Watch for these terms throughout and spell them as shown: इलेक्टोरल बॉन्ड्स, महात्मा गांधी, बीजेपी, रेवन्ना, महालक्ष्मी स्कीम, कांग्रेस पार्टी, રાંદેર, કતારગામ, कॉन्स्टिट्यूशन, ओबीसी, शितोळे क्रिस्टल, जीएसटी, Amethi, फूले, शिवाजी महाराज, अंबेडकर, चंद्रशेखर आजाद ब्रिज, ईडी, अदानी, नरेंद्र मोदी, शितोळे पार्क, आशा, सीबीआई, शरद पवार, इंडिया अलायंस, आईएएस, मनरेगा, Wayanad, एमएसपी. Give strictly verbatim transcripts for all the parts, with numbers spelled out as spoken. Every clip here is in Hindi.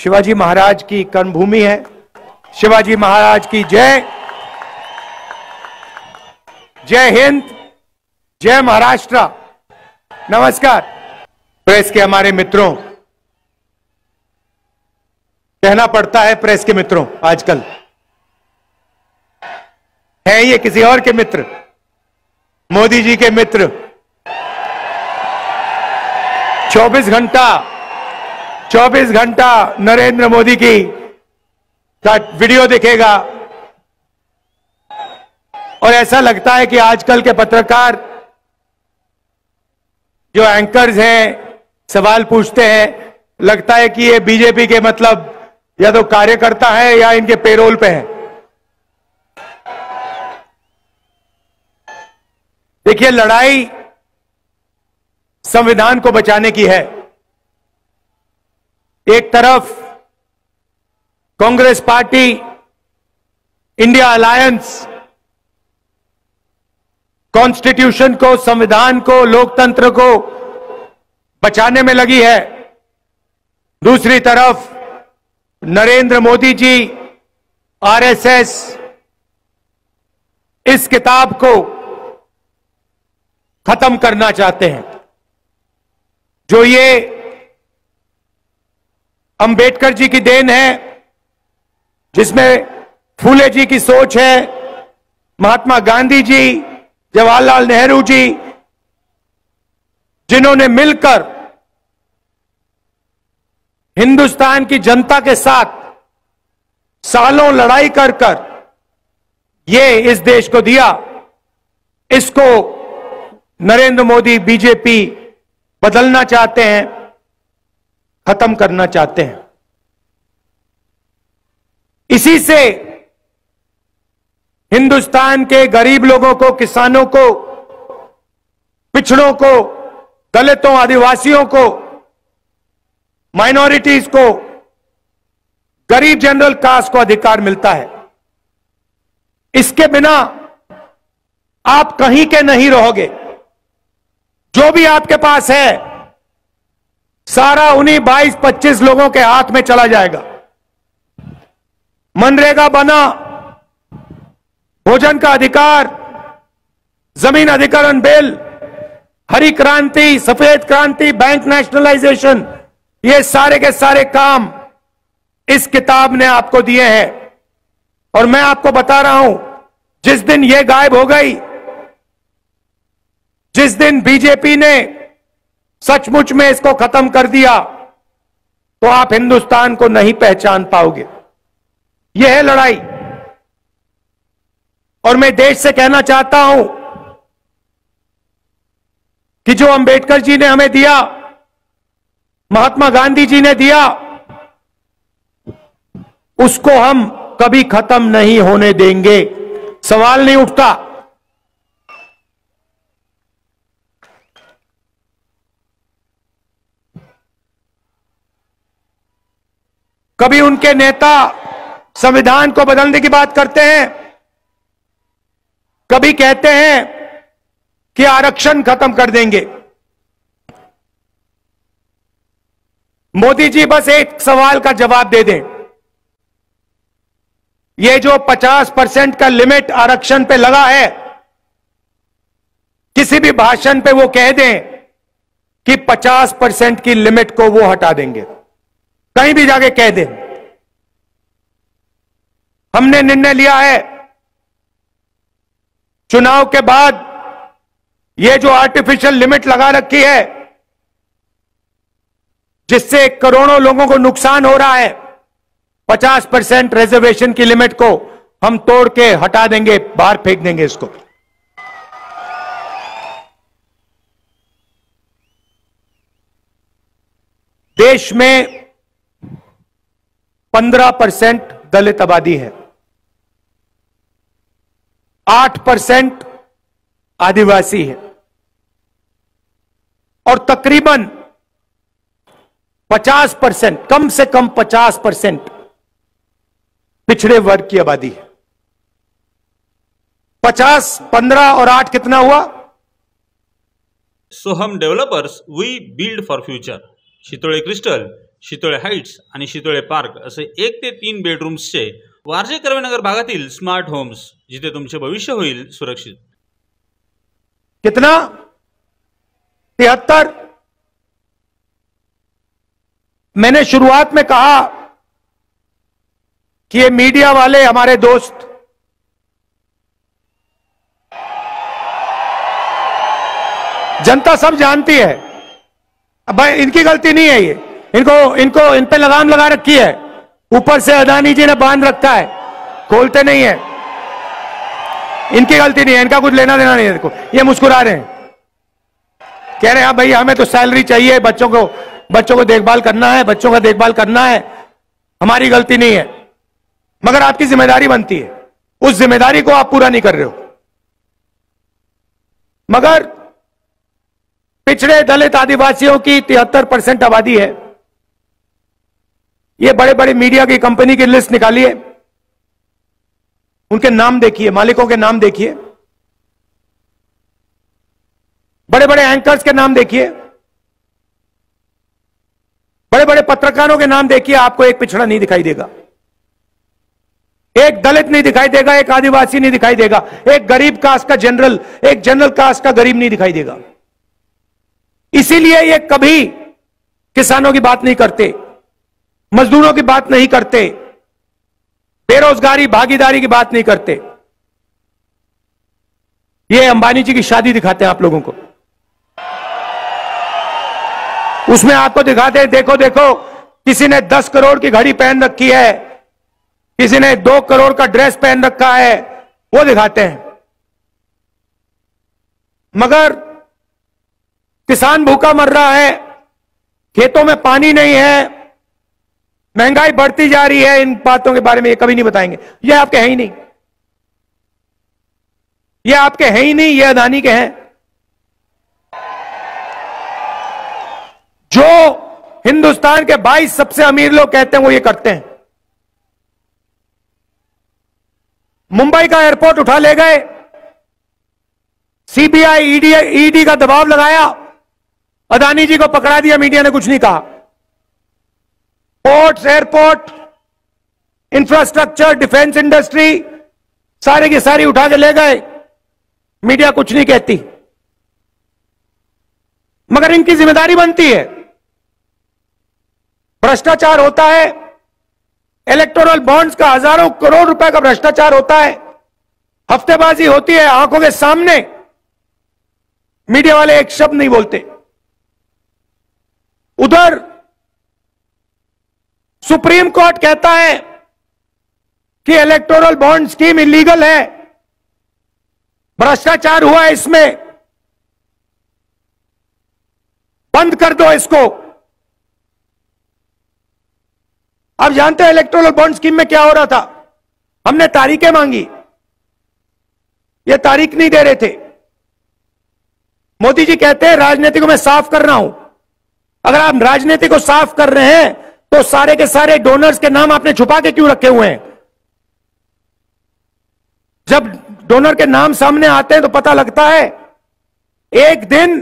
शिवाजी महाराज की कर्मभूमि है। शिवाजी महाराज की जय। जय हिंद, जय महाराष्ट्र। नमस्कार। प्रेस के हमारे मित्रों, कहना पड़ता है प्रेस के मित्रों, आजकल है ये किसी और के मित्र, मोदी जी के मित्र। चौबीस घंटा चौबीस घंटा नरेंद्र मोदी की का वीडियो दिखेगा और ऐसा लगता है कि आजकल के पत्रकार जो एंकर्स हैं, सवाल पूछते हैं, लगता है कि ये बीजेपी के मतलब या तो कार्यकर्ता है या इनके पेरोल पे है। देखिए, लड़ाई संविधान को बचाने की है। एक तरफ कांग्रेस पार्टी, इंडिया अलायंस कॉन्स्टिट्यूशन को, संविधान को, लोकतंत्र को बचाने में लगी है। दूसरी तरफ नरेंद्र मोदी जी, आरएसएस इस किताब को खत्म करना चाहते हैं। जो ये अंबेडकर जी की देन है, जिसमें फूले जी की सोच है, महात्मा गांधी जी, जवाहरलाल नेहरू जी, जिन्होंने मिलकर हिंदुस्तान की जनता के साथ सालों लड़ाई कर कर ये इस देश को दिया, इसको नरेंद्र मोदी, बीजेपी बदलना चाहते हैं, खत्म करना चाहते हैं। इसी से हिंदुस्तान के गरीब लोगों को, किसानों को, पिछड़ों को, दलितों, आदिवासियों को, माइनॉरिटीज को, गरीब जनरल कास्ट को अधिकार मिलता है। इसके बिना आप कहीं के नहीं रहोगे। जो भी आपके पास है सारा उन्हीं बाईस पच्चीस लोगों के हाथ में चला जाएगा। मनरेगा बना, भोजन का अधिकार, जमीन अधिकरण बिल, हरी क्रांति, सफेद क्रांति, बैंक नेशनलाइजेशन, ये सारे के सारे काम इस किताब ने आपको दिए हैं। और मैं आपको बता रहा हूं, जिस दिन ये गायब हो गई, जिस दिन बीजेपी ने सचमुच में इसको खत्म कर दिया, तो आप हिंदुस्तान को नहीं पहचान पाओगे। यह है लड़ाई। और मैं देश से कहना चाहता हूं कि जो अंबेडकर जी ने हमें दिया, महात्मा गांधी जी ने दिया, उसको हम कभी खत्म नहीं होने देंगे। सवाल नहीं उठता। कभी उनके नेता संविधान को बदलने की बात करते हैं, कभी कहते हैं कि आरक्षण खत्म कर देंगे। मोदी जी बस एक सवाल का जवाब दे दें, ये जो पचास परसेंट का लिमिट आरक्षण पे लगा है, किसी भी भाषण पे वो कह दें कि पचास परसेंट की लिमिट को वो हटा देंगे, कहीं भी जाके कह दें। हमने निर्णय लिया है, चुनाव के बाद ये जो आर्टिफिशियल लिमिट लगा रखी है, जिससे करोड़ों लोगों को नुकसान हो रहा है, पचास परसेंट रिजर्वेशन की लिमिट को हम तोड़ के हटा देंगे, बाहर फेंक देंगे इसको। देश में पंद्रह परसेंट दलित आबादी है, आठ परसेंट आदिवासी है और तकरीबन पचास परसेंट, कम से कम पचास परसेंट पिछड़े वर्ग की आबादी है। पचास, पंद्रह और आठ कितना हुआ? सो हम developers, we build for future. शितोळे क्रिस्टल Shitole heights आणि शितोळे पार्क असे एक ते तीन बेडरूम्सचे वारजेकरवेनगर भागातील स्मार्ट होम्स, जिथे तुमचे भविष्य होईल सुरक्षित। कितना? तिहत्तर। मैंने शुरुआत में कहा कि ये मीडिया वाले हमारे दोस्त, जनता सब जानती है, भाई इनकी गलती नहीं है, ये इनको इनको इन पे लगाम लगा रखी है, ऊपर से अदानी जी ने बांध रखा है, खोलते नहीं है, इनकी गलती नहीं है, इनका कुछ लेना देना नहीं है। इनको ये मुस्कुरा रहे हैं, कह रहे हैं भाई हमें तो सैलरी चाहिए, बच्चों को बच्चों को देखभाल करना है, बच्चों का देखभाल करना है, हमारी गलती नहीं है। मगर आपकी जिम्मेदारी बनती है, उस जिम्मेदारी को आप पूरा नहीं कर रहे हो। मगर पिछड़े दलित आदिवासियों की तिहत्तर परसेंट आबादी है, ये बड़े बड़े मीडिया की कंपनी की लिस्ट निकालिए, उनके नाम देखिए, मालिकों के नाम देखिए, बड़े बड़े एंकर्स के नाम देखिए, बड़े बड़े पत्रकारों के नाम देखिए, आपको एक पिछड़ा नहीं दिखाई देगा, एक दलित नहीं दिखाई देगा, एक आदिवासी नहीं दिखाई देगा, एक गरीब कास्ट का जनरल, एक जनरल कास्ट का गरीब नहीं दिखाई देगा। इसीलिए ये कभी किसानों की बात नहीं करते, मजदूरों की बात नहीं करते, बेरोजगारी भागीदारी की बात नहीं करते। ये अंबानी जी की शादी दिखाते हैं आप लोगों को, उसमें आपको दिखाते हैं देखो देखो किसी ने दस करोड़ की घड़ी पहन रखी है, किसी ने दो करोड़ का ड्रेस पहन रखा है, वो दिखाते हैं। मगर किसान भूखा मर रहा है, खेतों में पानी नहीं है, महंगाई बढ़ती जा रही है, इन बातों के बारे में ये कभी नहीं बताएंगे। ये आपके हैं ही नहीं, ये आपके हैं ही नहीं, ये अदानी के हैं। जो हिंदुस्तान के बाईस सबसे अमीर लोग कहते हैं वो ये करते हैं। मुंबई का एयरपोर्ट उठा ले गए, सीबीआई ईडी ईडी का दबाव लगाया, अदानी जी को पकड़ा दिया, मीडिया ने कुछ नहीं कहा। Ports, airport, infrastructure, defence industry सारे की सारी उठा के ले गए, मीडिया कुछ नहीं कहती। मगर इनकी जिम्मेदारी बनती है, भ्रष्टाचार होता है, इलेक्टोरल बॉन्ड्स का हजारों करोड़ रुपए का भ्रष्टाचार होता है, हफ्तेबाजी होती है आंखों के सामने, मीडिया वाले एक शब्द नहीं बोलते। उधर सुप्रीम कोर्ट कहता है कि इलेक्टोरल बॉन्ड स्कीम इलीगल है, भ्रष्टाचार हुआ है इसमें, बंद कर दो इसको। आप जानते हैं इलेक्टोरल बॉन्ड स्कीम में क्या हो रहा था? हमने तारीखें मांगी, ये तारीख नहीं दे रहे थे। मोदी जी कहते हैं राजनीति को मैं साफ कर रहा हूं। अगर आप राजनीति को साफ कर रहे हैं तो सारे के सारे डोनर्स के नाम आपने छुपा के क्यों रखे हुए हैं? जब डोनर के नाम सामने आते हैं तो पता लगता है। एक दिन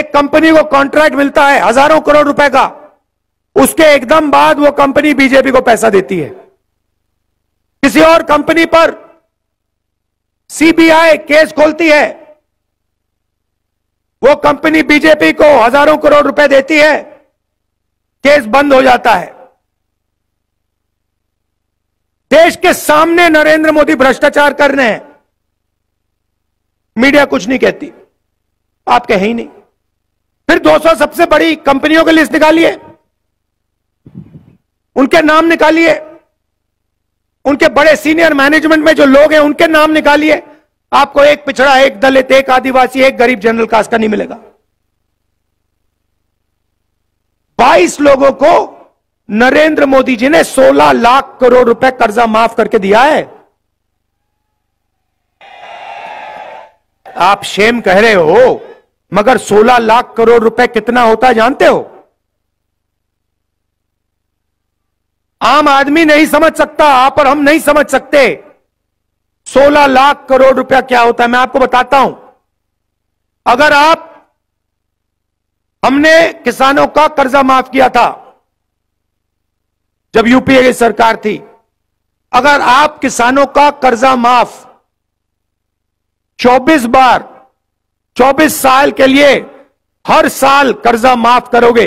एक कंपनी को कॉन्ट्रैक्ट मिलता है हजारों करोड़ रुपए का, उसके एकदम बाद वो कंपनी बीजेपी को पैसा देती है। किसी और कंपनी पर सीबीआई केस खोलती है, वो कंपनी बीजेपी को हजारों करोड़ रुपए देती है, केस बंद हो जाता है। देश के सामने नरेंद्र मोदी भ्रष्टाचार कर रहे हैं, मीडिया कुछ नहीं कहती, आपके है ही नहीं। फिर दो सौ सबसे बड़ी कंपनियों की लिस्ट निकालिए, उनके नाम निकालिए, उनके बड़े सीनियर मैनेजमेंट में जो लोग हैं उनके नाम निकालिए, आपको एक पिछड़ा, एक दलित, एक आदिवासी, एक गरीब जनरल कास्ट का नहीं मिलेगा। बाईस लोगों को नरेंद्र मोदी जी ने सोलह लाख करोड़ रुपए कर्जा माफ करके दिया है। आप शेम कह रहे हो, मगर सोलह लाख करोड़ रुपए कितना होता है जानते हो? आम आदमी नहीं समझ सकता, आप और हम नहीं समझ सकते सोलह लाख करोड़ रुपया क्या होता है। मैं आपको बताता हूं, अगर आप हमने किसानों का कर्जा माफ किया था जब यूपीए की सरकार थी। अगर आप किसानों का कर्जा माफ चौबीस बार चौबीस साल के लिए हर साल कर्जा माफ करोगे।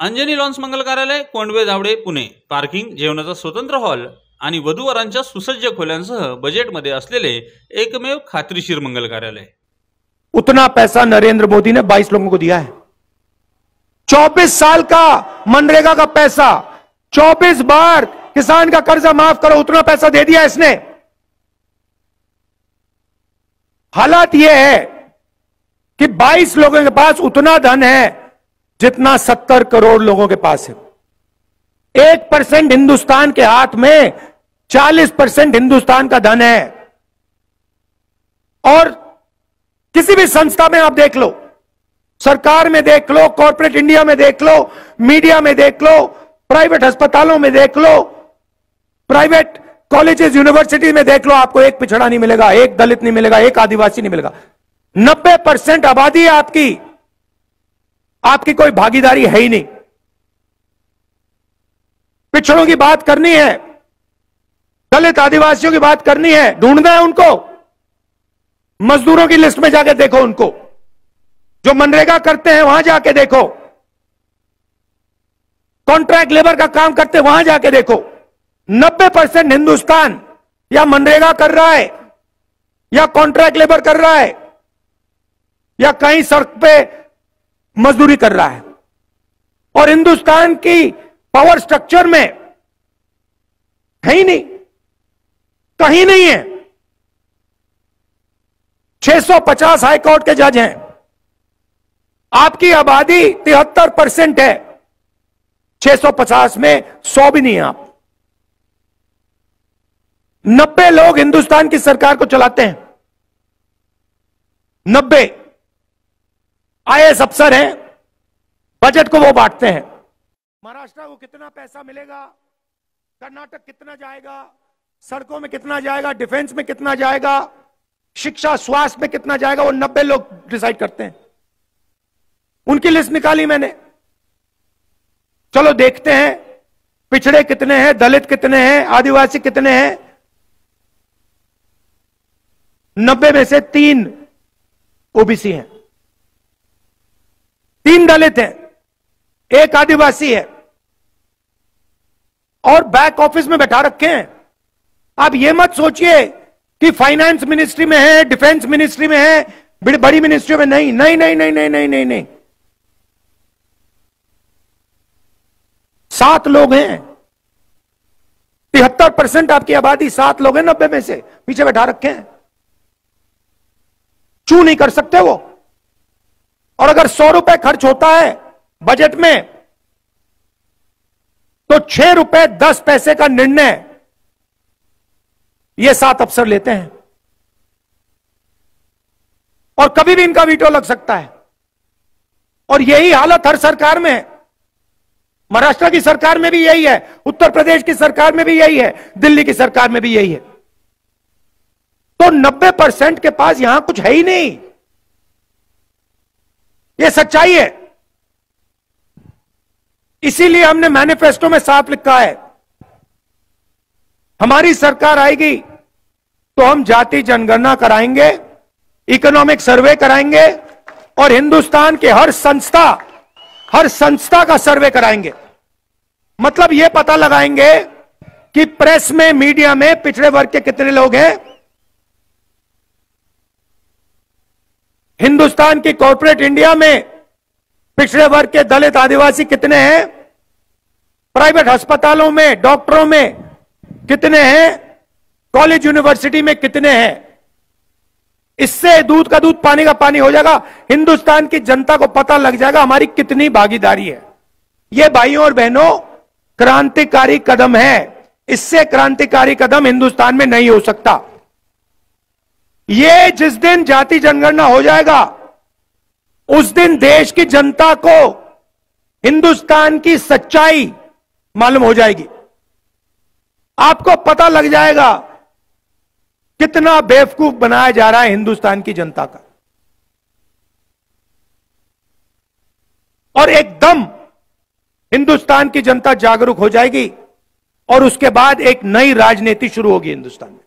अंजनी लॉन्स मंगल कार्यालय, कोंडवे धावडे, पुणे। पार्किंग, जेवणाचा स्वतंत्र हॉल आणि वधूवरांच्या सुसज्ज खोल्यांसह बजेटमध्ये असलेले एकमेव खात्रीशीर मंगल कार्यालय। उतना पैसा नरेंद्र मोदी ने बाईस लोगों को दिया है। चौबीस साल का मनरेगा का पैसा, चौबीस बार किसान का कर्जा माफ करो, उतना पैसा दे दिया इसने। हालात यह है कि बाईस लोगों के पास उतना धन है जितना सत्तर करोड़ लोगों के पास है। एक परसेंट हिंदुस्तान के हाथ में चालीस परसेंट हिंदुस्तान का धन है। और किसी भी संस्था में आप देख लो, सरकार में देख लो, कॉर्पोरेट इंडिया में देख लो, मीडिया में देख लो, प्राइवेट अस्पतालों में देख लो, प्राइवेट कॉलेजेस यूनिवर्सिटी में देख लो, आपको एक पिछड़ा नहीं मिलेगा, एक दलित नहीं मिलेगा, एक आदिवासी नहीं मिलेगा। नब्बे परसेंट आबादी है आपकी, आपकी कोई भागीदारी है ही नहीं। पिछड़ों की बात करनी है, दलित आदिवासियों की बात करनी है, ढूंढना है उनको। मजदूरों की लिस्ट में जाके देखो उनको, जो मनरेगा करते हैं वहां जाके देखो, कॉन्ट्रैक्ट लेबर का काम करते हैं वहां जाके देखो। नब्बे परसेंट हिंदुस्तान या मनरेगा कर रहा है, या कॉन्ट्रैक्ट लेबर कर रहा है, या कहीं सड़क पे मजदूरी कर रहा है। और हिंदुस्तान की पावर स्ट्रक्चर में है ही नहीं, कहीं नहीं है। छह सौ पचास हाई कोर्ट के जज हैं, आपकी आबादी तिहत्तर परसेंट है, छह सौ पचास में सौ भी नहीं है आप। नब्बे लोग हिंदुस्तान की सरकार को चलाते हैं, नब्बे आईएएस अफसर हैं, बजट को वो बांटते हैं। महाराष्ट्र को कितना पैसा मिलेगा, कर्नाटक कितना जाएगा, सड़कों में कितना जाएगा, डिफेंस में कितना जाएगा, शिक्षा स्वास्थ्य में कितना जाएगा, वो नब्बे लोग डिसाइड करते हैं। उनकी लिस्ट निकाली मैंने, चलो देखते हैं पिछड़े कितने हैं, दलित कितने हैं, आदिवासी कितने हैं। नब्बे में से तीन ओबीसी हैं, तीन दलित हैं, एक आदिवासी है, और बैक ऑफिस में बैठा रखे हैं। आप ये मत सोचिए कि फाइनेंस मिनिस्ट्री में है, डिफेंस मिनिस्ट्री में है, बड़ी मिनिस्ट्री में नहीं। नहीं नहीं नहीं नहीं नहीं नहीं नहीं सात लोग हैं, तिहत्तर परसेंट आपकी आबादी, सात लोग हैं नब्बे में से, पीछे बैठा रखे हैं। क्यों नहीं कर सकते वो? और अगर सौ रुपए खर्च होता है बजट में, तो छह रुपए दस पैसे का निर्णय ये सात अफसर लेते हैं, और कभी भी इनका वीटो लग सकता है। और यही हालत हर सरकार में है, महाराष्ट्र की सरकार में भी यही है, उत्तर प्रदेश की सरकार में भी यही है, दिल्ली की सरकार में भी यही है। तो नब्बे परसेंट के पास यहां कुछ है ही नहीं, यह सच्चाई है। इसीलिए हमने मैनिफेस्टो में साफ लिखा है, हमारी सरकार आएगी तो हम जाति जनगणना कराएंगे, इकोनॉमिक सर्वे कराएंगे, और हिंदुस्तान के हर संस्था हर संस्था का सर्वे कराएंगे। मतलब यह पता लगाएंगे कि प्रेस में, मीडिया में पिछड़े वर्ग के कितने लोग हैं, हिंदुस्तान की कॉर्पोरेट इंडिया में पिछड़े वर्ग के दलित आदिवासी कितने हैं, प्राइवेट अस्पतालों में, डॉक्टरों में कितने हैं, कॉलेज यूनिवर्सिटी में कितने हैं। इससे दूध का दूध पानी का पानी हो जाएगा, हिंदुस्तान की जनता को पता लग जाएगा हमारी कितनी भागीदारी है। यह भाइयों और बहनों क्रांतिकारी कदम है, इससे क्रांतिकारी कदम हिंदुस्तान में नहीं हो सकता। यह जिस दिन जाति जनगणना हो जाएगा, उस दिन देश की जनता को हिंदुस्तान की सच्चाई मालूम हो जाएगी। आपको पता लग जाएगा कितना बेवकूफ बनाया जा रहा है हिंदुस्तान की जनता का। और एकदम हिंदुस्तान की जनता जागरूक हो जाएगी और उसके बाद एक नई राजनीति शुरू होगी हिंदुस्तान में।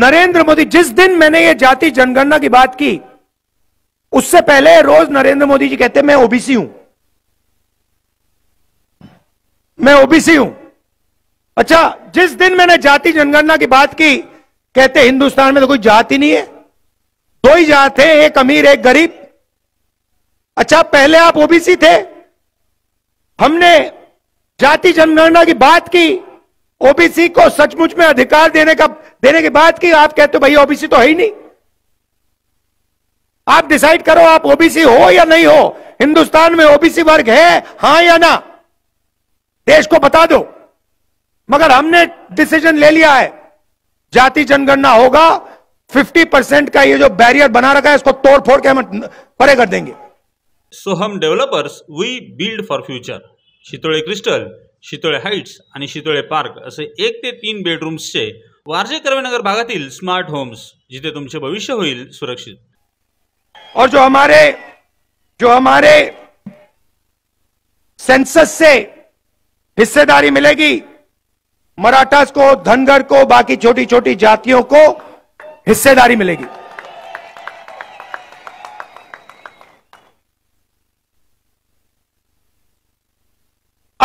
नरेंद्र मोदी, जिस दिन मैंने ये जाति जनगणना की बात की उससे पहले रोज नरेंद्र मोदी जी कहते मैं ओबीसी हूं, मैं ओबीसी हूं। अच्छा, जिस दिन मैंने जाति जनगणना की बात की कहते हिंदुस्तान में तो कोई जात ही नहीं है, दो ही जात है, एक अमीर एक गरीब। अच्छा, पहले आप ओबीसी थे, हमने जाति जनगणना की बात की, ओबीसी को सचमुच में अधिकार देने का देने की बात की, आप कहते हो भाई ओबीसी तो है ही नहीं। आप डिसाइड करो आप ओबीसी हो या नहीं हो, हिंदुस्तान में ओबीसी वर्ग है हां या ना, देश को बता दो। मगर हमने डिसीजन ले लिया है जाति जनगणना होगा, पचास परसेंट का ये जो बैरियर बना रखा है इसको तोड़ फोड़ के हम परे कर देंगे। सो हम developers we build for future. शितोळे क्रिस्टल, Shitole heights आणि शितोळे पार्क असे एक ते तीन बेडरूम्सचे वारजेकरवेनगर भागातील स्मार्ट होम्स, जिथे तुमचे भविष्य होईल सुरक्षित। और जो हमारे जो हमारे सेंसस से हिस्सेदारी मिलेगी, मराठास को, धनगर को, बाकी छोटी छोटी जातियों को हिस्सेदारी मिलेगी।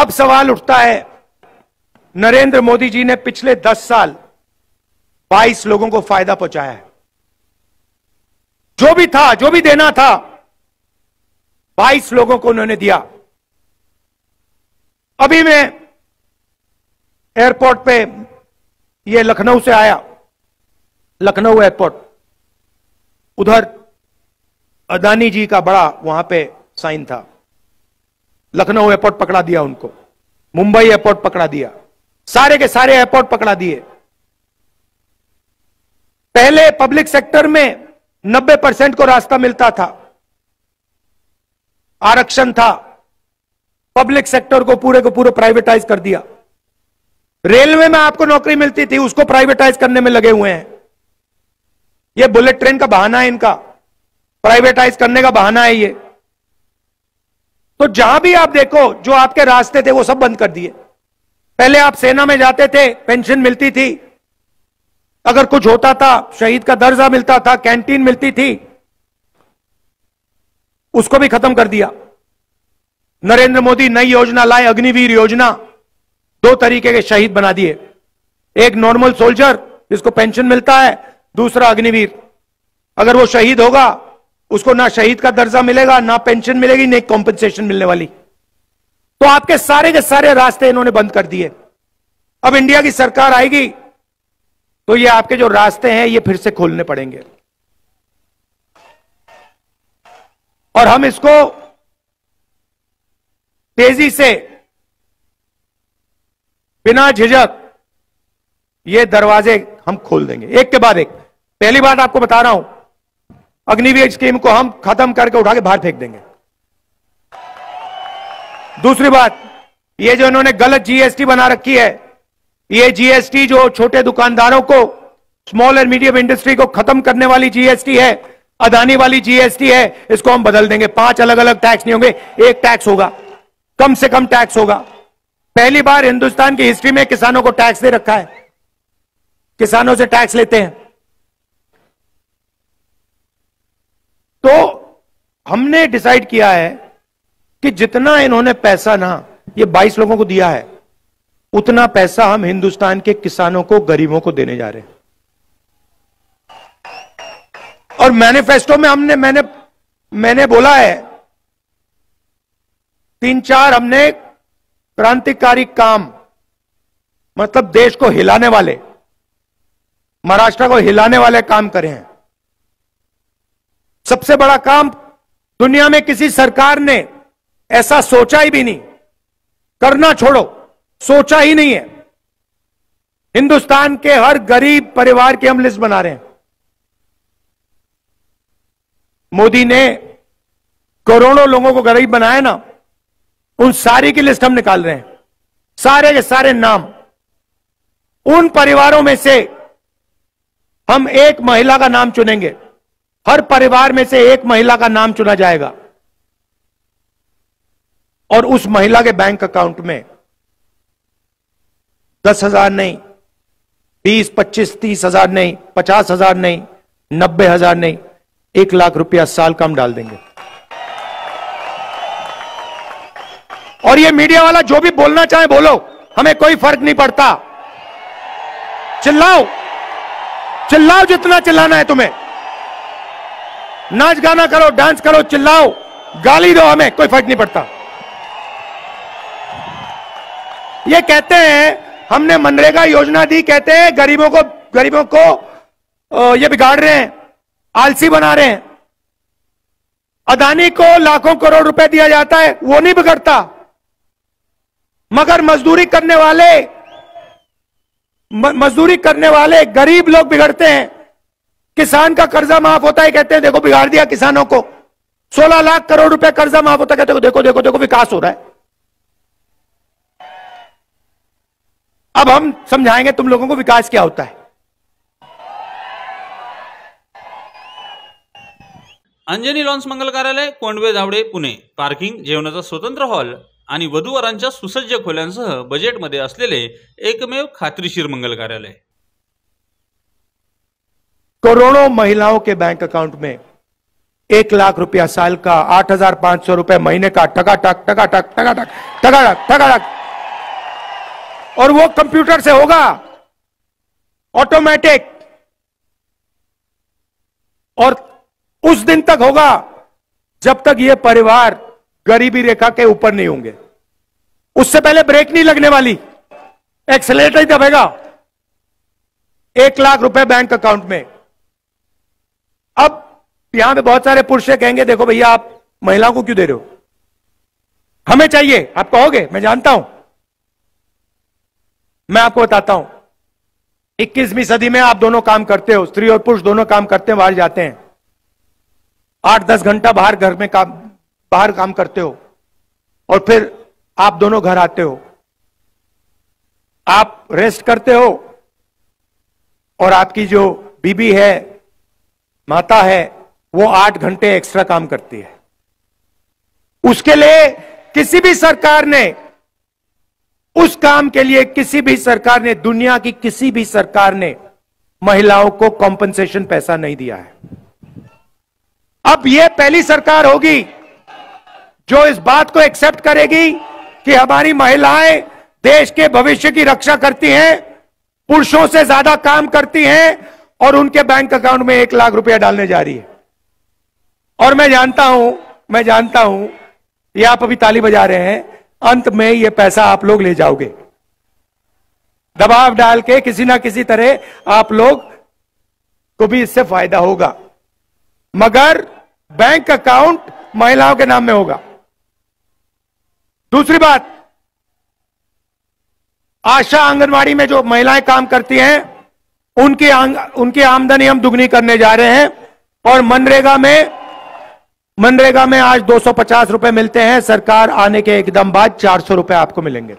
अब सवाल उठता है, नरेंद्र मोदी जी ने पिछले दस साल बाईस लोगों को फायदा पहुंचाया है। जो भी था, जो भी देना था, बाईस लोगों को उन्होंने दिया। अभी मैं एयरपोर्ट पे, ये लखनऊ से आया, लखनऊ एयरपोर्ट, उधर अदानी जी का बड़ा वहां पे साइन था, लखनऊ एयरपोर्ट पकड़ा दिया उनको, मुंबई एयरपोर्ट पकड़ा दिया, सारे के सारे एयरपोर्ट पकड़ा दिए। पहले पब्लिक सेक्टर में नब्बे परसेंट को रास्ता मिलता था, आरक्षण था, पब्लिक सेक्टर को पूरे को पूरे प्राइवेटाइज कर दिया। रेलवे में आपको नौकरी मिलती थी उसको प्राइवेटाइज करने में लगे हुए हैं। ये बुलेट ट्रेन का बहाना है इनका, प्राइवेटाइज करने का बहाना है ये। तो जहां भी आप देखो जो आपके रास्ते थे वो सब बंद कर दिए। पहले आप सेना में जाते थे, पेंशन मिलती थी, अगर कुछ होता था शहीद का दर्जा मिलता था, कैंटीन मिलती थी, उसको भी खत्म कर दिया। नरेंद्र मोदी नई योजना लाए, अग्निवीर योजना, दो तरीके के शहीद बना दिए, एक नॉर्मल सोल्जर जिसको पेंशन मिलता है, दूसरा अग्निवीर। अगर वो शहीद होगा उसको ना शहीद का दर्जा मिलेगा, ना पेंशन मिलेगी, ना कॉम्पेंसेशन मिलने वाली। तो आपके सारे के सारे रास्ते इन्होंने बंद कर दिए। अब इंडिया की सरकार आएगी तो ये आपके जो रास्ते हैं ये फिर से खोलने पड़ेंगे। और हम इसको तेजी से बिना झिझक ये दरवाजे हम खोल देंगे एक के बाद एक। पहली बात आपको बता रहा हूं, अग्निवीर स्कीम को हम खत्म करके उठा के बाहर फेंक देंगे। दूसरी बात, ये जो इन्होंने गलत जीएसटी बना रखी है, ये जीएसटी जो छोटे दुकानदारों को, स्मॉल एंड मीडियम इंडस्ट्री को खत्म करने वाली जीएसटी है, अदानी वाली जीएसटी है, इसको हम बदल देंगे। पांच अलग अलग टैक्स नहीं होंगे, एक टैक्स होगा, कम से कम टैक्स होगा। पहली बार हिंदुस्तान की हिस्ट्री में किसानों को टैक्स दे रखा है, किसानों से टैक्स लेते हैं। तो हमने डिसाइड किया है कि जितना इन्होंने पैसा ना ये बाईस लोगों को दिया है, उतना पैसा हम हिंदुस्तान के किसानों को, गरीबों को देने जा रहे हैं। और मैनिफेस्टो में हमने मैंने मैंने बोला है, तीन चार हमने क्रांतिकारी काम, मतलब देश को हिलाने वाले, महाराष्ट्र को हिलाने वाले काम करे हैं। सबसे बड़ा काम दुनिया में किसी सरकार ने ऐसा सोचा ही भी नहीं, करना छोड़ो, सोचा ही नहीं है। हिंदुस्तान के हर गरीब परिवार की हम लिस्ट बना रहे हैं। मोदी ने करोड़ों लोगों को गरीब बनाया ना, उन सारी की लिस्ट हम निकाल रहे हैं, सारे के सारे नाम। उन परिवारों में से हम एक महिला का नाम चुनेंगे, हर परिवार में से एक महिला का नाम चुना जाएगा और उस महिला के बैंक अकाउंट में दस हजार नहीं, बीस पच्चीस तीस हजार नहीं, पचास हजार नहीं, नब्बे हजार नहीं, एक लाख रुपया साल का हम डाल देंगे। और ये मीडिया वाला जो भी बोलना चाहे बोलो, हमें कोई फर्क नहीं पड़ता। चिल्लाओ चिल्लाओ जितना चिल्लाना है तुम्हें, नाच गाना करो, डांस करो, चिल्लाओ, गाली दो, हमें कोई फर्क नहीं पड़ता। ये कहते हैं हमने मनरेगा योजना दी, कहते हैं गरीबों को गरीबों को ये बिगाड़ रहे हैं, आलसी बना रहे हैं। अदानी को लाखों करोड़ रुपए दिया जाता है, वो नहीं बिगड़ता, मगर मजदूरी करने वाले मजदूरी करने वाले गरीब लोग बिगड़ते हैं। किसान का कर्जा माफ होता है, कहते हैं देखो बिगाड़ दिया किसानों को, सोलह लाख करोड़ रुपए कर्जा माफ होता है, कहते हैं देखो देखो देखो विकास हो रहा है। अब हम समझाएंगे तुम लोगों को विकास क्या होता है। अंजनी लॉन्स मंगल कार्यालय, कोंडवे धावडे, पुणे। पार्किंग, जेवणाचा स्वतंत्र हॉल आणि वधूवरांच्या सुसज्ज खोल्यांसह बजेटमध्ये असलेले एकमेव खात्रीशीर मंगल कार्यालय। करोड़ों महिलाओं के बैंक अकाउंट में एक लाख रुपया साल का, आठ हजार पांच सौ रुपए महीने का, टकाटक टकाटक टकाटक टकाटक टकाटक। और वो कंप्यूटर से होगा, ऑटोमेटिक, और उस दिन तक होगा जब तक ये परिवार गरीबी रेखा के ऊपर नहीं होंगे। उससे पहले ब्रेक नहीं लगने वाली, एक्सेलेरेटर ही दबेगा। एक लाख रुपए बैंक अकाउंट में। अब यहां पे बहुत सारे पुरुष कहेंगे देखो भैया आप महिलाओं को क्यों दे रहे हो, हमें चाहिए। आप कहोगे, मैं जानता हूं, मैं आपको बताता हूं, इक्कीसवीं सदी में आप दोनों काम करते हो, स्त्री और पुरुष दोनों काम करते हैं, बाहर जाते हैं, आठ दस घंटा बाहर घर में काम बाहर काम करते हो और फिर आप दोनों घर आते हो, आप रेस्ट करते हो और आपकी जो बीबी है, माता है, वो आठ घंटे एक्स्ट्रा काम करती है। उसके लिए किसी भी सरकार ने, उस काम के लिए किसी भी सरकार ने, दुनिया की किसी भी सरकार ने महिलाओं को कॉम्पनसेशन पैसा नहीं दिया है। अब यह पहली सरकार होगी जो इस बात को एक्सेप्ट करेगी कि हमारी महिलाएं देश के भविष्य की रक्षा करती हैं, पुरुषों से ज्यादा काम करती हैं और उनके बैंक अकाउंट में एक लाख रुपया डालने जा रही है। और मैं जानता हूं मैं जानता हूं ये आप अभी ताली बजा रहे हैं, अंत में ये पैसा आप लोग ले जाओगे, दबाव डाल के किसी ना किसी तरह आप लोग को भी इससे फायदा होगा, मगर बैंक अकाउंट महिलाओं के नाम में होगा। दूसरी बात, आशा आंगनबाड़ी में जो महिलाएं काम करती हैं उनकी उनकी आमदनी हम दुगनी करने जा रहे हैं। और मनरेगा में मनरेगा में आज दो सौ पचास रुपए मिलते हैं, सरकार आने के एकदम बाद चार सौ रुपए आपको मिलेंगे।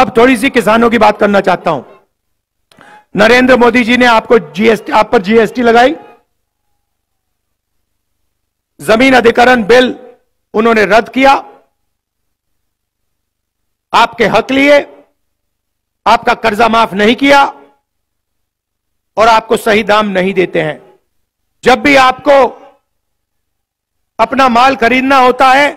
अब थोड़ी सी किसानों की बात करना चाहता हूं। नरेंद्र मोदी जी ने आपको जीएसटी आप पर जीएसटी लगाई, जमीन अधिग्रहण बिल उन्होंने रद्द किया, आपके हक लिए, आपका कर्जा माफ नहीं किया और आपको सही दाम नहीं देते हैं। जब भी आपको अपना माल खरीदना होता है,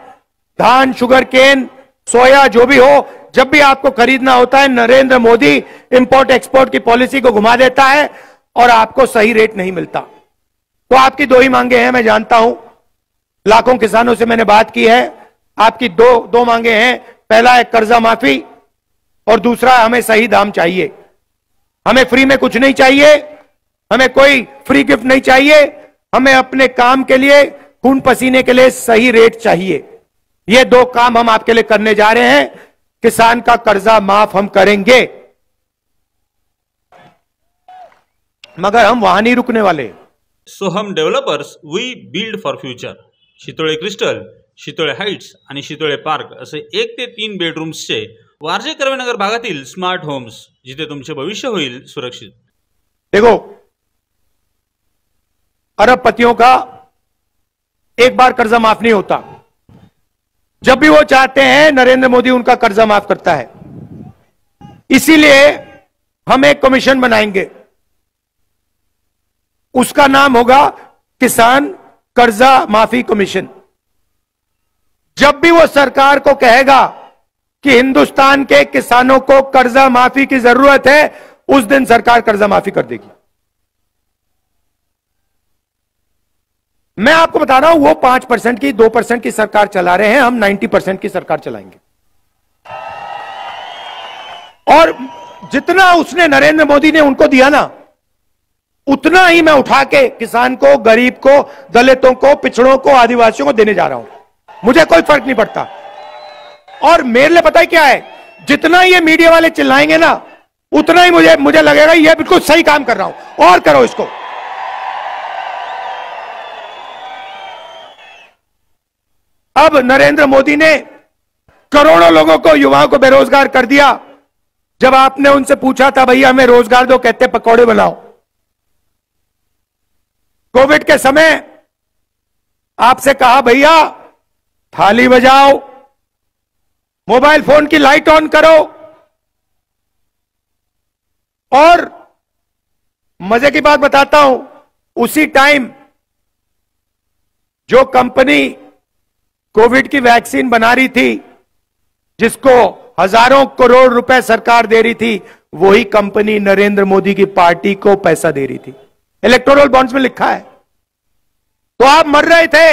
धान, शुगर केन, सोया, जो भी हो, जब भी आपको खरीदना होता है, नरेंद्र मोदी इंपोर्ट एक्सपोर्ट की पॉलिसी को घुमा देता है और आपको सही रेट नहीं मिलता। तो आपकी दो ही मांगे हैं, मैं जानता हूं, लाखों किसानों से मैंने बात की है, आपकी दो दो मांगे हैं। पहला है कर्जा माफी और दूसरा हमें सही दाम चाहिए। हमें फ्री में कुछ नहीं चाहिए, हमें कोई फ्री गिफ्ट नहीं चाहिए, हमें अपने काम के लिए, खून पसीने के लिए सही रेट चाहिए। ये दो काम हम आपके लिए करने जा रहे हैं। किसान का कर्जा माफ हम करेंगे, मगर हम वहां नहीं रुकने वाले। सो हम developers, we build for future. शितोळे क्रिस्टल, Shitole heights आणि शितोळे पार्क असे एक ते तीन बेडरूम्सचे वारजेकरवेनगर भागातील स्मार्ट होम्स, जिथे तुमचे भविष्य होईल सुरक्षित। देखो, अरबपतियों का एक बार कर्जा माफ नहीं होता। जब भी वो चाहते हैं नरेंद्र मोदी उनका कर्जा माफ करता है। इसीलिए हम एक कमीशन बनाएंगे, उसका नाम होगा किसान कर्जा माफी कमीशन। जब भी वो सरकार को कहेगा कि हिंदुस्तान के किसानों को कर्जा माफी की जरूरत है, उस दिन सरकार कर्जा माफी कर देगी। मैं आपको बता रहा हूं, वो पांच परसेंट की दो परसेंट की सरकार चला रहे हैं, हम नाइन्टी परसेंट की सरकार चलाएंगे। और जितना उसने नरेंद्र मोदी ने उनको दिया ना, उतना ही मैं उठा के किसान को, गरीब को, दलितों को, पिछड़ों को, आदिवासियों को देने जा रहा हूं। मुझे कोई फर्क नहीं पड़ता। और मेरे लिए पता है क्या है, जितना ये मीडिया वाले चिल्लाएंगे ना, उतना ही मुझे मुझे लगेगा ये बिल्कुल सही काम कर रहा हूं, और करो इसको। अब नरेंद्र मोदी ने करोड़ों लोगों को, युवाओं को बेरोजगार कर दिया। जब आपने उनसे पूछा था, भैया हमें रोजगार दो, कहते पकौड़े बनाओ। कोविड के समय आपसे कहा, भैया थाली बजाओ, मोबाइल फोन की लाइट ऑन करो और मजे की बात बताता हूं, उसी टाइम जो कंपनी कोविड की वैक्सीन बना रही थी, जिसको हजारों करोड़ रुपए सरकार दे रही थी, वही कंपनी नरेंद्र मोदी की पार्टी को पैसा दे रही थी। इलेक्टोरल बॉन्ड्स में लिखा है। तो आप मर रहे थे,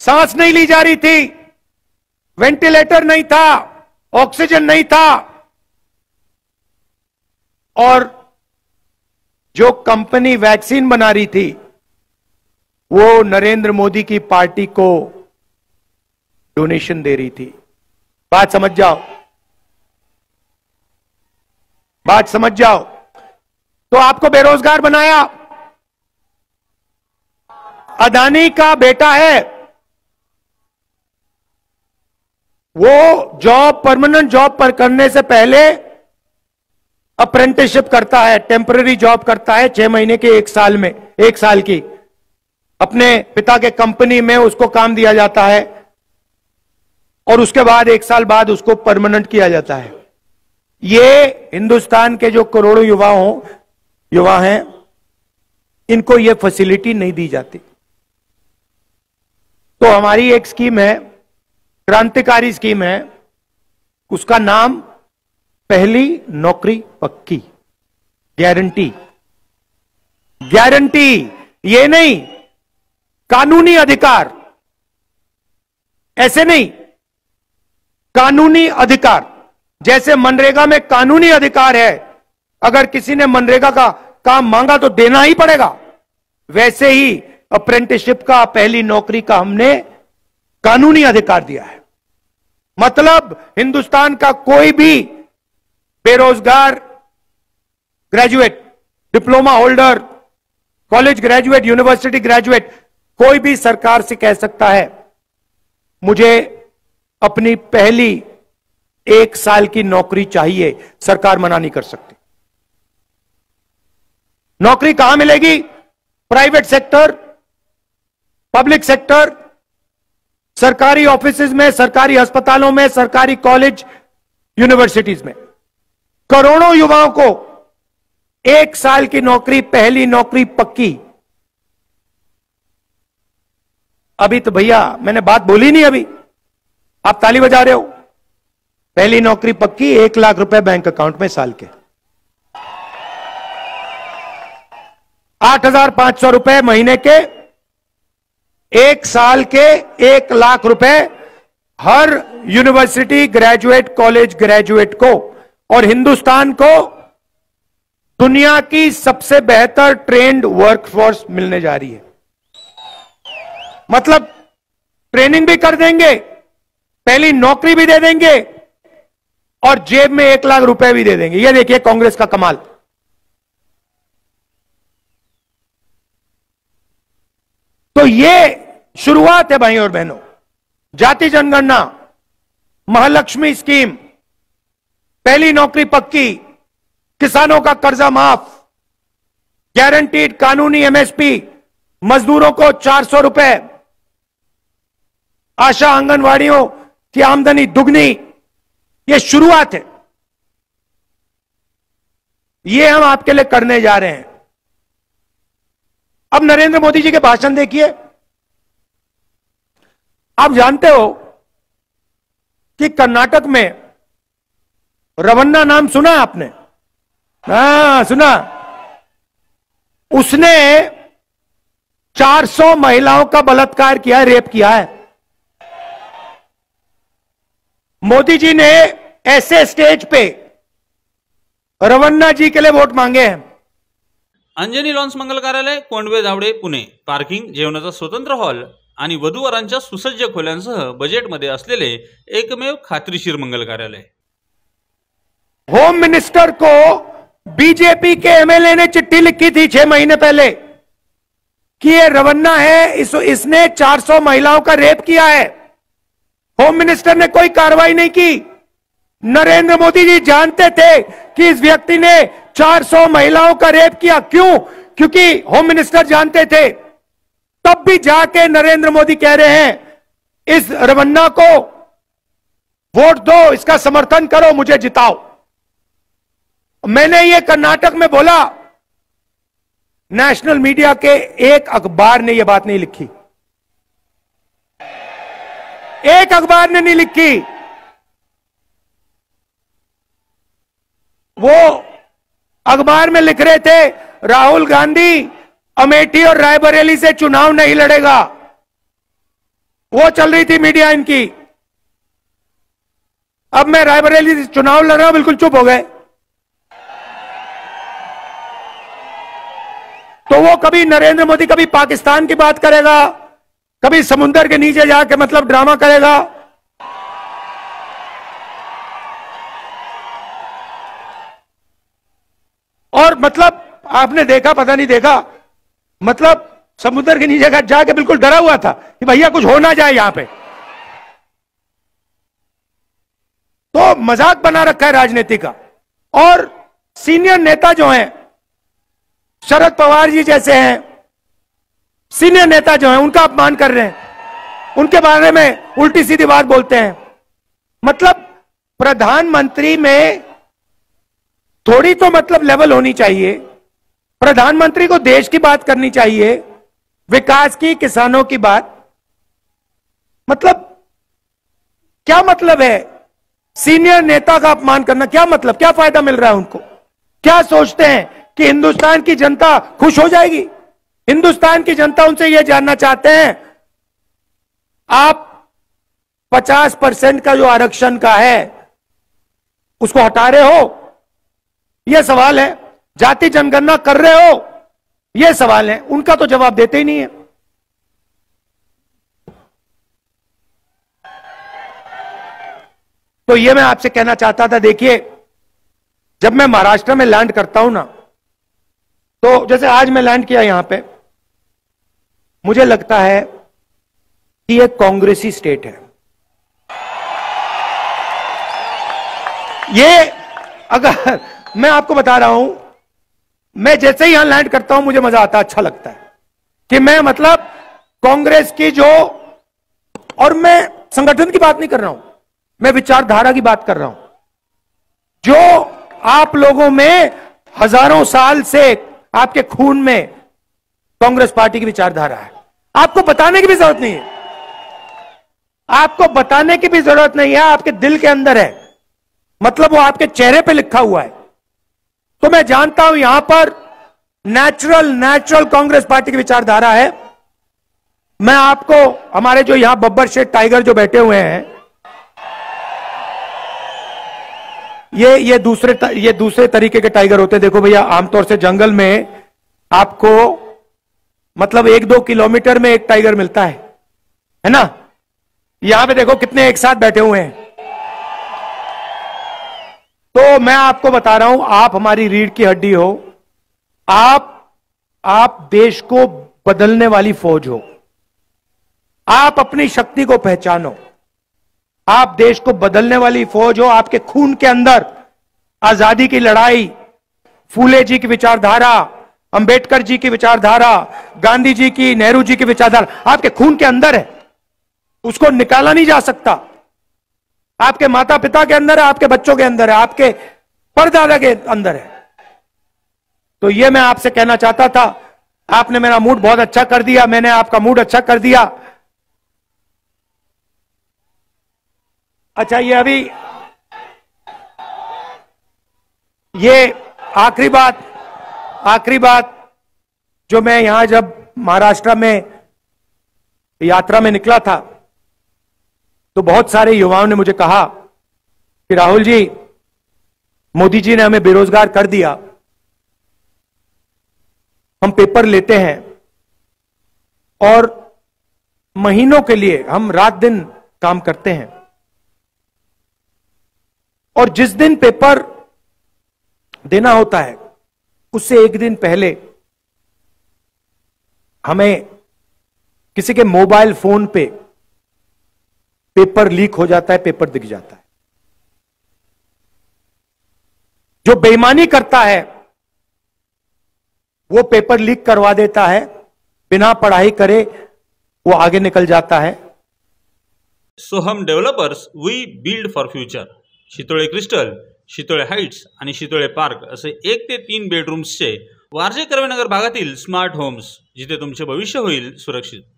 सांस नहीं ली जा रही थी, वेंटिलेटर नहीं था, ऑक्सीजन नहीं था, और जो कंपनी वैक्सीन बना रही थी वो नरेंद्र मोदी की पार्टी को डोनेशन दे रही थी। बात समझ जाओ, बात समझ जाओ। तो आपको बेरोजगार बनाया। अदानी का बेटा है, वो जॉब, परमानेंट जॉब पर करने से पहले अप्रेंटिसशिप करता है, टेम्पररी जॉब करता है, छह महीने के, एक साल में, एक साल की। अपने पिता के कंपनी में उसको काम दिया जाता है और उसके बाद एक साल बाद उसको परमानेंट किया जाता है। ये हिंदुस्तान के जो करोड़ों युवा हो युवा हैं, इनको ये फैसिलिटी नहीं दी जाती। तो हमारी एक स्कीम है, क्रांतिकारी स्कीम है, उसका नाम पहली नौकरी पक्की गारंटी। गारंटी ये नहीं कानूनी अधिकार, ऐसे नहीं, कानूनी अधिकार। जैसे मनरेगा में कानूनी अधिकार है, अगर किसी ने मनरेगा का काम मांगा तो देना ही पड़ेगा, वैसे ही अप्रेंटिसशिप का, पहली नौकरी का हमने कानूनी अधिकार दिया है। मतलब हिंदुस्तान का कोई भी बेरोजगार graduate, diploma holder, college graduate, university graduate, कोई भी सरकार से कह सकता है मुझे अपनी पहली एक साल की नौकरी चाहिए। सरकार मना नहीं कर सकती। नौकरी कहां मिलेगी? प्राइवेट सेक्टर, पब्लिक सेक्टर, सरकारी ऑफिसेज में, सरकारी अस्पतालों में, सरकारी कॉलेज, यूनिवर्सिटीज में। करोड़ों युवाओं को एक साल की नौकरी, पहली नौकरी पक्की। अभी तो भैया मैंने बात बोली नहीं, अभी आप ताली बजा रहे हो। पहली नौकरी पक्की, एक लाख रुपए बैंक अकाउंट में साल के, आठ हजार पांच सौ रुपए महीने के, एक साल के एक लाख रुपए हर यूनिवर्सिटी ग्रेजुएट, कॉलेज ग्रेजुएट को। और हिंदुस्तान को दुनिया की सबसे बेहतर ट्रेंड वर्कफोर्स मिलने जा रही है। मतलब ट्रेनिंग भी कर देंगे, पहली नौकरी भी दे देंगे और जेब में एक लाख रुपए भी दे देंगे। ये देखिए कांग्रेस का कमाल। तो ये शुरुआत है भाइयों और बहनों। जाति जनगणना महालक्ष्मी स्कीम, पहली नौकरी पक्की, किसानों का कर्जा माफ, गारंटीड कानूनी एमएसपी, मजदूरों को चार सौ रुपए, आशा आंगनबाड़ियों की आमदनी दुगनी। ये शुरुआत है, ये हम आपके लिए करने जा रहे हैं। अब नरेंद्र मोदी जी के भाषण देखिए। आप जानते हो कि कर्नाटक में रेवन्ना नाम सुना आपने? हाँ सुना। उसने चार सौ महिलाओं का बलात्कार किया है, रेप किया है। मोदी जी ने ऐसे स्टेज पे रेवन्ना जी के लिए वोट मांगे हैं। अंजनी लॉन्स मंगल कार्यालय, कोंडवे धावडे, पुणे। पार्किंग, जेवणाचा स्वतंत्र हॉल आणि वधूवरांच्या सुसज्ज खोल्यांसह बजेटमध्ये असलेले एकमेव खात्रीशीर मंगल कार्यालय। होम मिनिस्टर को बीजेपी के एमएलए ने चिट्ठी लिखी थी छह महीने पहले कि ये रेवन्ना है, इस, इसने चार सौ महिलाओं का रेप किया है। होम मिनिस्टर ने कोई कार्रवाई नहीं की। नरेंद्र मोदी जी जानते थे कि इस व्यक्ति ने चार सौ महिलाओं का रेप किया। क्यों? क्योंकि होम मिनिस्टर जानते थे। तब भी जाके नरेंद्र मोदी कह रहे हैं इस रेवन्ना को वोट दो, इसका समर्थन करो, मुझे जिताओ। मैंने ये कर्नाटक में बोला, नेशनल मीडिया के एक अखबार ने ये बात नहीं लिखी, एक अखबार ने नहीं लिखी। वो अखबार में लिख रहे थे राहुल गांधी अमेठी और रायबरेली से चुनाव नहीं लड़ेगा। वो चल रही थी मीडिया इनकी। अब मैं रायबरेली से चुनाव लड़ रहा हूं, बिल्कुल चुप हो गए। तो वो कभी नरेंद्र मोदी कभी पाकिस्तान की बात करेगा, कभी समुद्र के नीचे जाके मतलब ड्रामा करेगा। और मतलब आपने देखा, पता नहीं देखा, मतलब समुद्र के नीचे जाके बिल्कुल डरा हुआ था कि भैया कुछ हो ना जाए यहां पे। तो मजाक बना रखा है राजनीति का। और सीनियर नेता जो हैं, शरद पवार जी जैसे हैं, सीनियर नेता जो हैं, उनका अपमान कर रहे हैं, उनके बारे में उल्टी सीधी बात बोलते हैं। मतलब प्रधानमंत्री में थोड़ी तो मतलब लेवल होनी चाहिए। प्रधानमंत्री को देश की बात करनी चाहिए, विकास की, किसानों की बात। मतलब क्या मतलब है सीनियर नेता का अपमान करना? क्या मतलब, क्या फायदा मिल रहा है उनको? क्या सोचते हैं कि हिंदुस्तान की जनता खुश हो जाएगी? हिंदुस्तान की जनता उनसे यह जानना चाहते हैं आप पचास परसेंट का जो आरक्षण का है उसको हटा रहे हो, यह सवाल है। जाति जनगणना कर रहे हो, यह सवाल है। उनका तो जवाब देते ही नहीं है। तो यह मैं आपसे कहना चाहता था। देखिए, जब मैं महाराष्ट्र में लैंड करता हूं ना, तो जैसे आज मैं लैंड किया यहां पे, मुझे लगता है कि यह कांग्रेसी स्टेट है। ये अगर मैं आपको बता रहा हूं, मैं जैसे ही यहां लैंड करता हूं मुझे मजा आता है, अच्छा लगता है कि मैं मतलब कांग्रेस की जो, और मैं संगठन की बात नहीं कर रहा हूं, मैं विचारधारा की बात कर रहा हूं, जो आप लोगों में हजारों साल से आपके खून में कांग्रेस पार्टी की विचारधारा है। आपको बताने की भी जरूरत नहीं है, आपको बताने की भी जरूरत नहीं है, आपके दिल के अंदर है। मतलब वो आपके चेहरे पे लिखा हुआ है। तो मैं जानता हूं यहां पर नेचुरल नेचुरल कांग्रेस पार्टी की विचारधारा है। मैं आपको हमारे जो यहां बब्बर शेठ टाइगर जो बैठे हुए हैं, ये ये दूसरे ये दूसरे तरीके के टाइगर होते हैं। देखो भैया, आमतौर से जंगल में आपको मतलब एक दो किलोमीटर में एक टाइगर मिलता है, है ना? यहां पे देखो कितने एक साथ बैठे हुए हैं। तो मैं आपको बता रहा हूं, आप हमारी रीढ़ की हड्डी हो, आप आप देश को बदलने वाली फौज हो। आप अपनी शक्ति को पहचानो, आप देश को बदलने वाली फौज हो। आपके खून के अंदर आजादी की लड़ाई, फूले जी की विचारधारा, अंबेडकर जी की विचारधारा, गांधी जी की, नेहरू जी की विचारधारा आपके खून के अंदर है, उसको निकाला नहीं जा सकता। आपके माता पिता के अंदर है, आपके बच्चों के अंदर है, आपके परदादा के अंदर है। तो यह मैं आपसे कहना चाहता था। आपने मेरा मूड बहुत अच्छा कर दिया, मैंने आपका मूड अच्छा कर दिया। अच्छा, ये अभी ये आखिरी बात, आखिरी बात जो मैं यहां जब महाराष्ट्र में यात्रा में निकला था तो बहुत सारे युवाओं ने मुझे कहा कि राहुल जी, मोदी जी ने हमें बेरोजगार कर दिया, हम पेपर लेते हैं और महीनों के लिए हम रात दिन काम करते हैं, और जिस दिन पेपर देना होता है उससे एक दिन पहले हमें किसी के मोबाइल फोन पे पेपर लीक हो जाता है, पेपर दिख जाता है। जो बेईमानी करता है वो पेपर लीक करवा देता है, बिना पढ़ाई करे वो आगे निकल जाता है। सो हम developers we build for future. शितोळे क्रिस्टल, Shitole heights आणि शितोळे पार्क असे एक ते तीन बेडरूम्सचे वारजेकरवेनगर भागातील स्मार्ट होम्स, जिथे तुमचे भविष्य होईल सुरक्षित।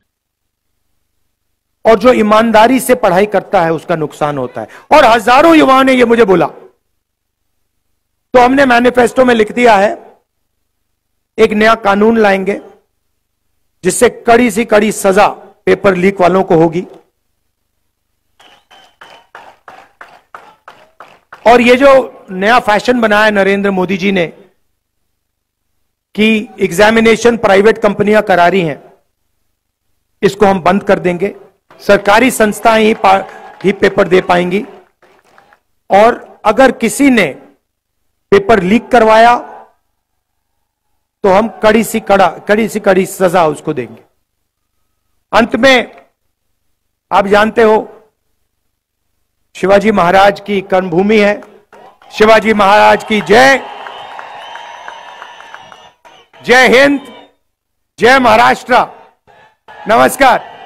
और जो ईमानदारी से पढ़ाई करता है उसका नुकसान होता है। और हजारों युवाओं ने ये मुझे बोला, तो हमने मैनिफेस्टो में लिख दिया है एक नया कानून लाएंगे जिससे कड़ी सी कड़ी सजा पेपर लीक वालों को होगी। और ये जो नया फैशन बनाया नरेंद्र मोदी जी ने कि एग्जामिनेशन प्राइवेट कंपनियां करा रही हैं, इसको हम बंद कर देंगे। सरकारी संस्थाएं ही, ही पेपर दे पाएंगी। और अगर किसी ने पेपर लीक करवाया तो हम कड़ी सी कड़ा कड़ी सी कड़ी सजा उसको देंगे। अंत में, आप जानते हो शिवाजी महाराज की कर्मभूमि है, शिवाजी महाराज की जय। जय हिंद, जय महाराष्ट्र, नमस्कार।